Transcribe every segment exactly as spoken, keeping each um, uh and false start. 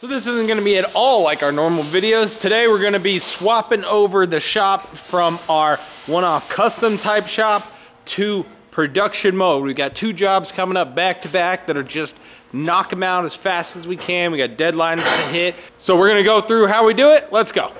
So this isn't gonna be at all like our normal videos. Today we're gonna be swapping over the shop from our one-off custom type shop to production mode. We've got two jobs coming up back to back that are just knock them out as fast as we can. We got deadlines to hit. So we're gonna go through how we do it. Let's go.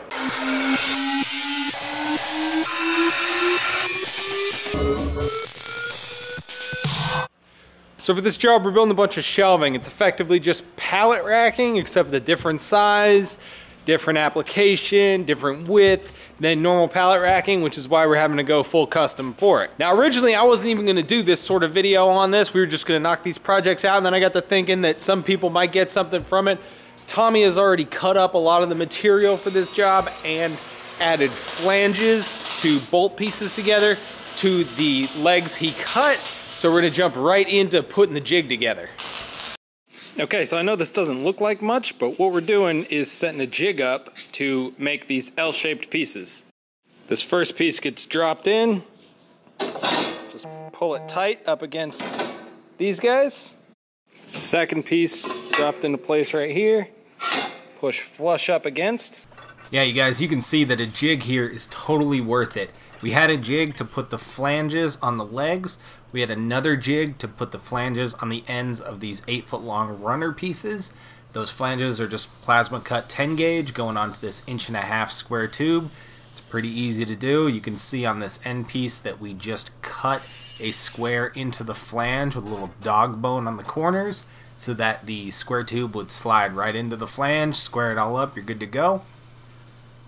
So for this job, we're building a bunch of shelving. It's effectively just pallet racking, except the different size, different application, different width than normal pallet racking, which is why we're having to go full custom for it. Now, originally, I wasn't even gonna do this sort of video on this. We were just gonna knock these projects out, and then I got to thinking that some people might get something from it. Tommy has already cut up a lot of the material for this job and added flanges to bolt pieces together to the legs he cut. So we're gonna jump right into putting the jig together. Okay, so I know this doesn't look like much, but what we're doing is setting a jig up to make these L-shaped pieces. This first piece gets dropped in. Just pull it tight up against these guys. Second piece dropped into place right here. Push flush up against. Yeah, you guys, you can see that a jig here is totally worth it. We had a jig to put the flanges on the legs. We had another jig to put the flanges on the ends of these eight foot long runner pieces. Those flanges are just plasma cut ten gauge going onto this inch and a half square tube. It's pretty easy to do. You can see on this end piece that we just cut a square into the flange with a little dog bone on the corners so that the square tube would slide right into the flange, square it all up, you're good to go.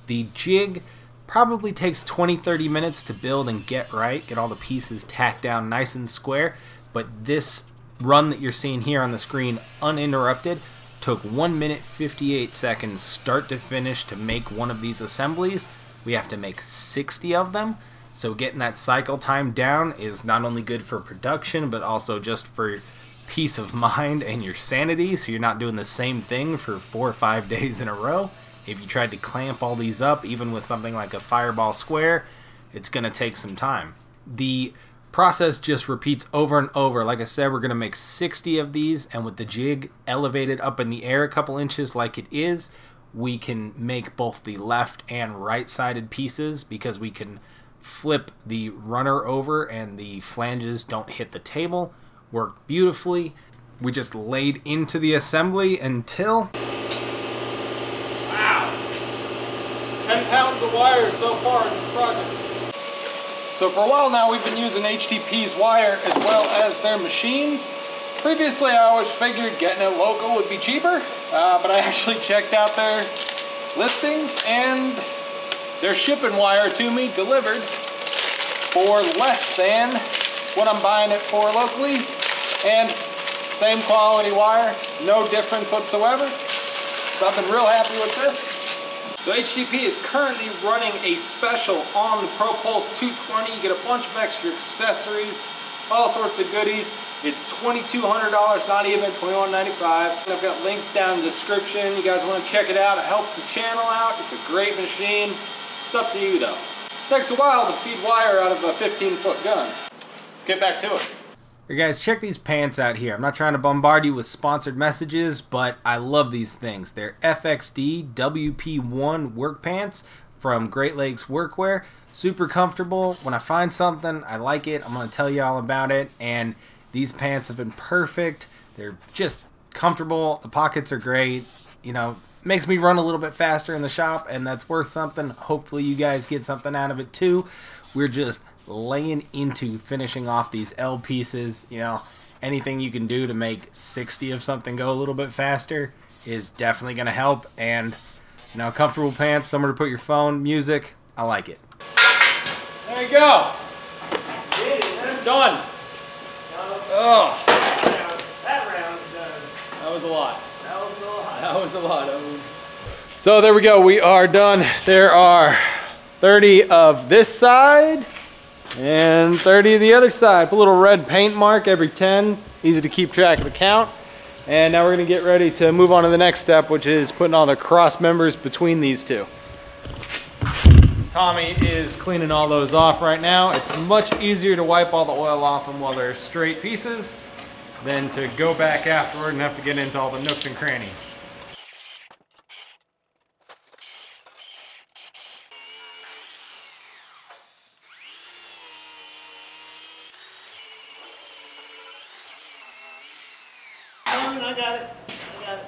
The jig probably takes twenty to thirty minutes to build and get right, get all the pieces tacked down nice and square, but this run that you're seeing here on the screen uninterrupted took one minute fifty-eight seconds start to finish to make one of these assemblies. We have to make sixty of them, so getting that cycle time down is not only good for production but also just for peace of mind and your sanity, so you're not doing the same thing for four or five days in a row. If you tried to clamp all these up, even with something like a fireball square, it's going to take some time. The process just repeats over and over. Like I said, we're going to make sixty of these, and with the jig elevated up in the air a couple inches like it is, we can make both the left and right-sided pieces because we can flip the runner over and the flanges don't hit the table. Worked beautifully. We just laid into the assembly until... ten pounds of wire so far in this project. So for a while now we've been using H T P's wire as well as their machines. Previously I always figured getting it local would be cheaper, uh, but I actually checked out their listings and their shipping wire to me delivered for less than what I'm buying it for locally, and same quality wire, no difference whatsoever. So I've been real happy with this. So H T P is currently running a special on the Pro Pulse two twenty. You get a bunch of extra accessories, all sorts of goodies. It's twenty-two hundred dollars, not even, twenty-one ninety-five. I've got links down in the description. You guys want to check it out. It helps the channel out. It's a great machine. It's up to you, though. It takes a while to feed wire out of a fifteen foot gun. Let's get back to it. Hey guys, check these pants out here. I'm not trying to bombard you with sponsored messages, but I love these things. They're F X D W P one work pants from Great Lakes Workwear. Super comfortable. When I find something, I like it, I'm going to tell you all about it. And these pants have been perfect. They're just comfortable. The pockets are great. You know, makes me run a little bit faster in the shop, and that's worth something. Hopefully you guys get something out of it too. We're just laying into finishing off these L pieces. You know, anything you can do to make sixty of something go a little bit faster is definitely going to help. And you know, comfortable pants, somewhere to put your phone, music, I like it. There you go. It's done. Oh, that round's done. That was a lot. That was a lot. That was a lot. So there we go. We are done. There are thirty of this side and thirty of the other side. Put a little red paint mark every ten. Easy to keep track of the count. And now we're gonna get ready to move on to the next step, which is putting all the cross members between these two. Tommy is cleaning all those off right now. It's much easier to wipe all the oil off them while they're straight pieces than to go back afterward and have to get into all the nooks and crannies. coming. I got it. I got it.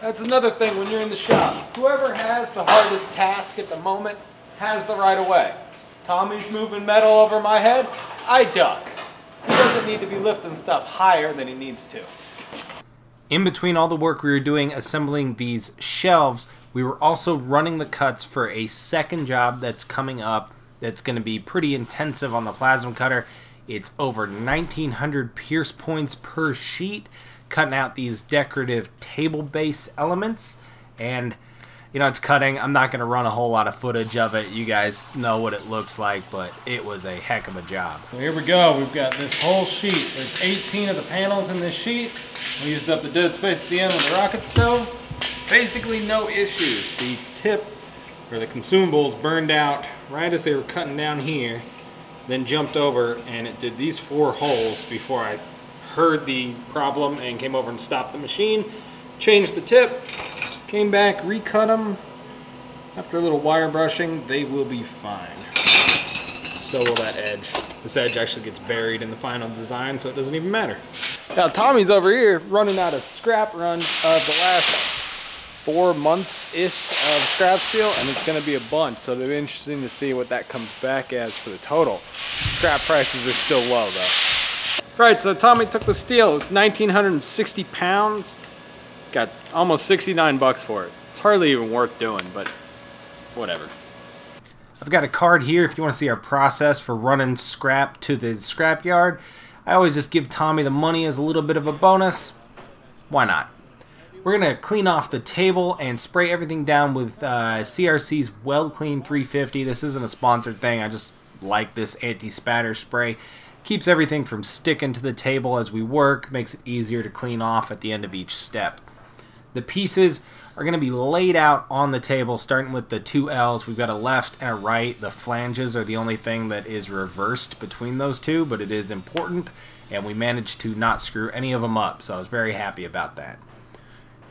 That's another thing when you're in the shop. Whoever has the hardest task at the moment has the right of way. Tommy's moving metal over my head. I duck. He doesn't need to be lifting stuff higher than he needs to. In between all the work we were doing assembling these shelves, we were also running the cuts for a second job that's coming up that's going to be pretty intensive on the plasma cutter. It's over nineteen hundred pierce points per sheet, cutting out these decorative table base elements. And, you know, it's cutting. I'm not going to run a whole lot of footage of it. You guys know what it looks like, but it was a heck of a job. So here we go. We've got this whole sheet. There's eighteen of the panels in this sheet. We used up the dead space at the end with the rocket stove. Basically no issues. The tip, or the consumables, burned out right as they were cutting down here, then jumped over, and it did these four holes before I heard the problem and came over and stopped the machine, changed the tip, came back, recut them. After a little wire brushing, they will be fine. So will that edge. This edge actually gets buried in the final design, so it doesn't even matter. Now Tommy's over here running out of scrap run of the last four months-ish of scrap steel, and it's gonna be a bunch, so it'll be interesting to see what that comes back as for the total. Scrap prices are still low though. Right, so Tommy took the steel, it was nineteen sixty pounds, got almost sixty-nine bucks for it. It's hardly even worth doing, but whatever. I've got a card here if you wanna see our process for running scrap to the scrap yard. I always just give Tommy the money as a little bit of a bonus. Why not? We're going to clean off the table and spray everything down with uh, C R C's Weld KLEEN three fifty. This isn't a sponsored thing. I just like this anti-spatter spray. Keeps everything from sticking to the table as we work. Makes it easier to clean off at the end of each step. The pieces are going to be laid out on the table, starting with the two L's. We've got a left and a right. The flanges are the only thing that is reversed between those two, but it is important, and we managed to not screw any of them up, so I was very happy about that.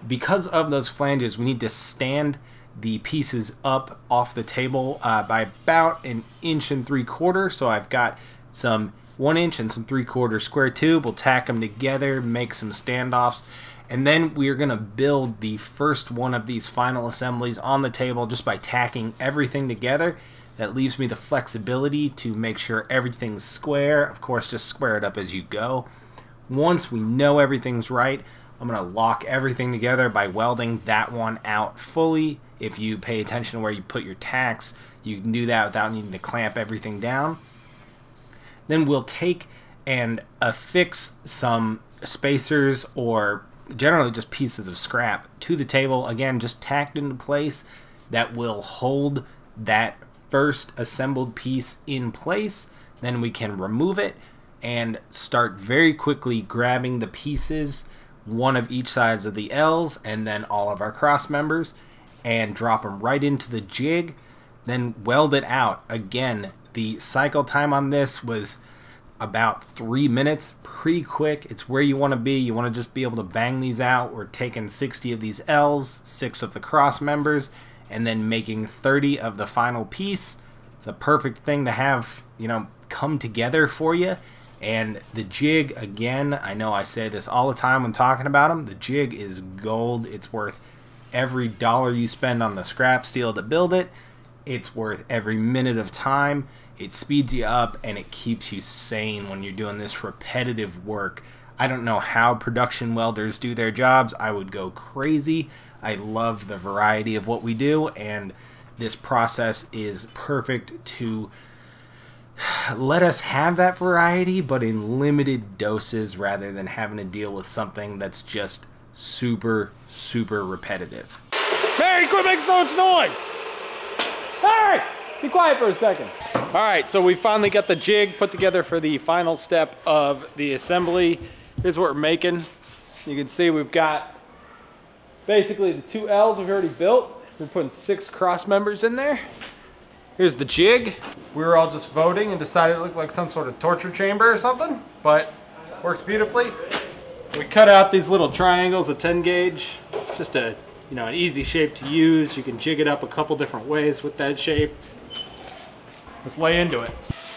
Because of those flanges, we need to stand the pieces up off the table uh, by about an inch and three quarter. So I've got some one inch and some three quarter square tube. We'll tack them together, make some standoffs, and then we're going to build the first one of these final assemblies on the table just by tacking everything together. That leaves me the flexibility to make sure everything's square. Of course, just square it up as you go. Once we know everything's right, I'm going to lock everything together by welding that one out fully. If you pay attention to where you put your tacks, you can do that without needing to clamp everything down. Then we'll take and affix some spacers or generally just pieces of scrap to the table. Again, just tacked into place. That will hold that first assembled piece in place. Then we can remove it and start very quickly grabbing the pieces, one of each sides of the L's and then all of our cross members, and drop them right into the jig, then weld it out. Again, the cycle time on this was about three minutes, pretty quick. It's where you want to be. You want to just be able to bang these out. We're taking sixty of these L's, six of the cross members, and then making thirty of the final piece. It's a perfect thing to have, you know, come together for you. And the jig, again, I know I say this all the time when talking about them, the jig is gold. It's worth every dollar you spend on the scrap steel to build it. It's worth every minute of time. It speeds you up and it keeps you sane when you're doing this repetitive work. I don't know how production welders do their jobs. I would go crazy. I love the variety of what we do, and this process is perfect to let us have that variety, but in limited doses rather than having to deal with something that's just super, super repetitive. Mary, quit making so much noise! Hey! Be quiet for a second. All right, so we finally got the jig put together for the final step of the assembly. Here's what we're making. You can see we've got basically the two L's we've already built. We're putting six cross members in there. Here's the jig. We were all just voting and decided it looked like some sort of torture chamber or something, but works beautifully. We cut out these little triangles, a ten gauge, just a, you know, an easy shape to use. You can jig it up a couple different ways with that shape. Let's lay into it.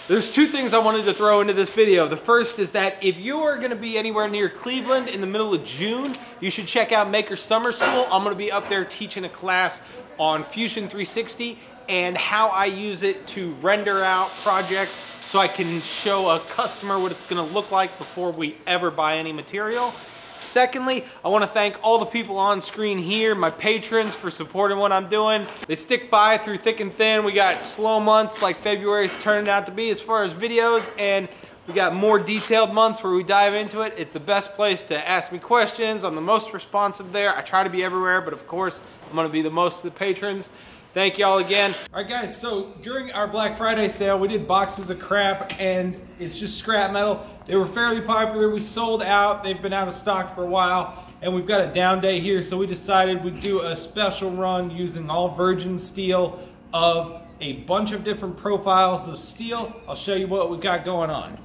There's two things I wanted to throw into this video. The first is that if you are gonna be anywhere near Cleveland in the middle of June, you should check out Maker Summer School. I'm gonna be up there teaching a class on Fusion three sixty and how I use it to render out projects so I can show a customer what it's gonna look like before we ever buy any material. Secondly, I want to thank all the people on screen here, my patrons, for supporting what I'm doing. They stick by through thick and thin. We got slow months like February's turning out to be as far as videos, and we got more detailed months where we dive into it. It's the best place to ask me questions. I'm the most responsive there. I try to be everywhere, but of course, I'm going to be the most to the patrons. Thank y'all again. All right, guys, so during our Black Friday sale, we did boxes of crap, and it's just scrap metal. They were fairly popular. We sold out. They've been out of stock for a while, and we've got a down day here, so we decided we'd do a special run using all virgin steel of a bunch of different profiles of steel. I'll show you what we've got going on.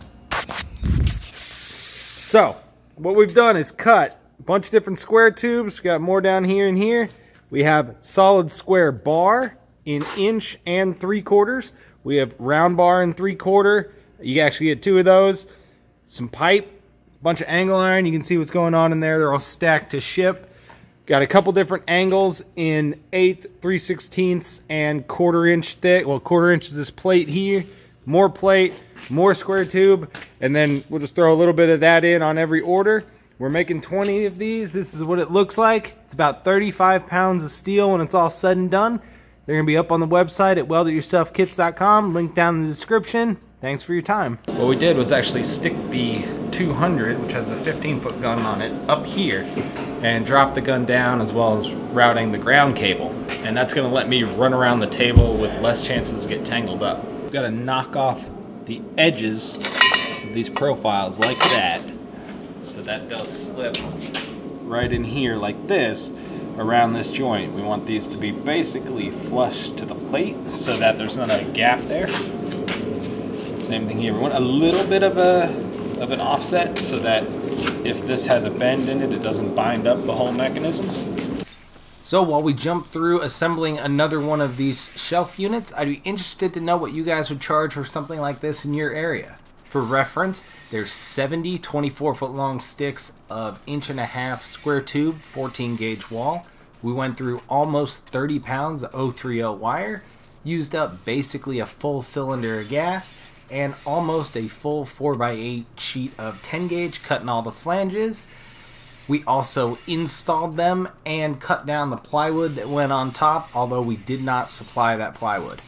So what we've done is cut a bunch of different square tubes. We've got more down here and here. We have solid square bar in inch and three quarters. We have round bar in three quarter. You actually get two of those. Some pipe, a bunch of angle iron. You can see what's going on in there. They're all stacked to ship. Got a couple different angles in eighth, three sixteenths, and quarter inch thick. Well, quarter inch is this plate here. More plate, more square tube, and then we'll just throw a little bit of that in on every order. We're making twenty of these. This is what it looks like. It's about thirty-five pounds of steel when it's all said and done. They're gonna be up on the website at weld it yourself kits dot com. Link down in the description. Thanks for your time. What we did was actually stick the two hundred, which has a fifteen foot gun on it, up here and drop the gun down, as well as routing the ground cable. And that's gonna let me run around the table with less chances to get tangled up. We've gotta knock off the edges of these profiles like that. So that does slip right in here like this around this joint. We want these to be basically flush to the plate so that there's not a gap there. Same thing here. We want a little bit of a of an offset so that if this has a bend in it, it doesn't bind up the whole mechanism. So while we jump through assembling another one of these shelf units, I'd be interested to know what you guys would charge for something like this in your area. For reference, there's seventy twenty-four foot long sticks of inch and a half square tube, fourteen gauge wall. We went through almost thirty pounds of oh three oh wire, used up basically a full cylinder of gas, and almost a full four by eight sheet of ten gauge cutting all the flanges. We also installed them and cut down the plywood that went on top, although we did not supply that plywood.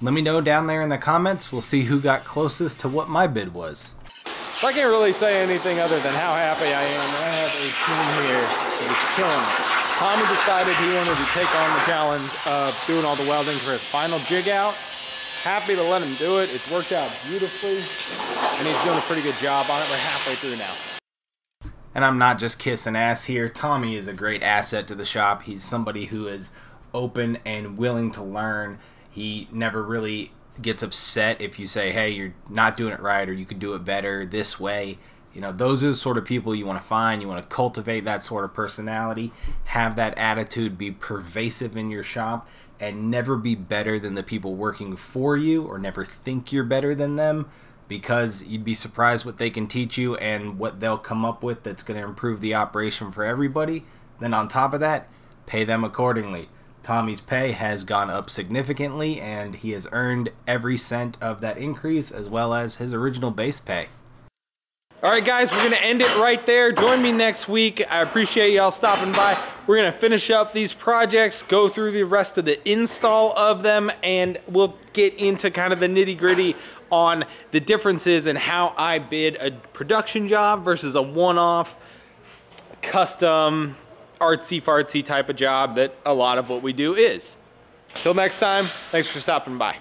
Let me know down there in the comments. We'll see who got closest to what my bid was. So I can't really say anything other than how happy I am. I have a team here that is killing it. Tommy decided he wanted to take on the challenge of doing all the welding for his final jig out. Happy to let him do it. It's worked out beautifully, and he's doing a pretty good job on it. We're halfway through now. And I'm not just kissing ass here. Tommy is a great asset to the shop. He's somebody who is open and willing to learn. He never really gets upset if you say, hey, you're not doing it right, or you could do it better this way. You know, those are the sort of people you want to find. You want to cultivate that sort of personality, have that attitude be pervasive in your shop, and never be better than the people working for you, or never think you're better than them, because you'd be surprised what they can teach you and what they'll come up with that's going to improve the operation for everybody. Then on top of that, pay them accordingly. Tommy's pay has gone up significantly, and he has earned every cent of that increase, as well as his original base pay. All right, guys, we're going to end it right there. Join me next week. I appreciate y'all stopping by. We're going to finish up these projects, go through the rest of the install of them, and we'll get into kind of the nitty-gritty on the differences in how I bid a production job versus a one-off custom artsy fartsy type of job that a lot of what we do is. Till next time, thanks for stopping by.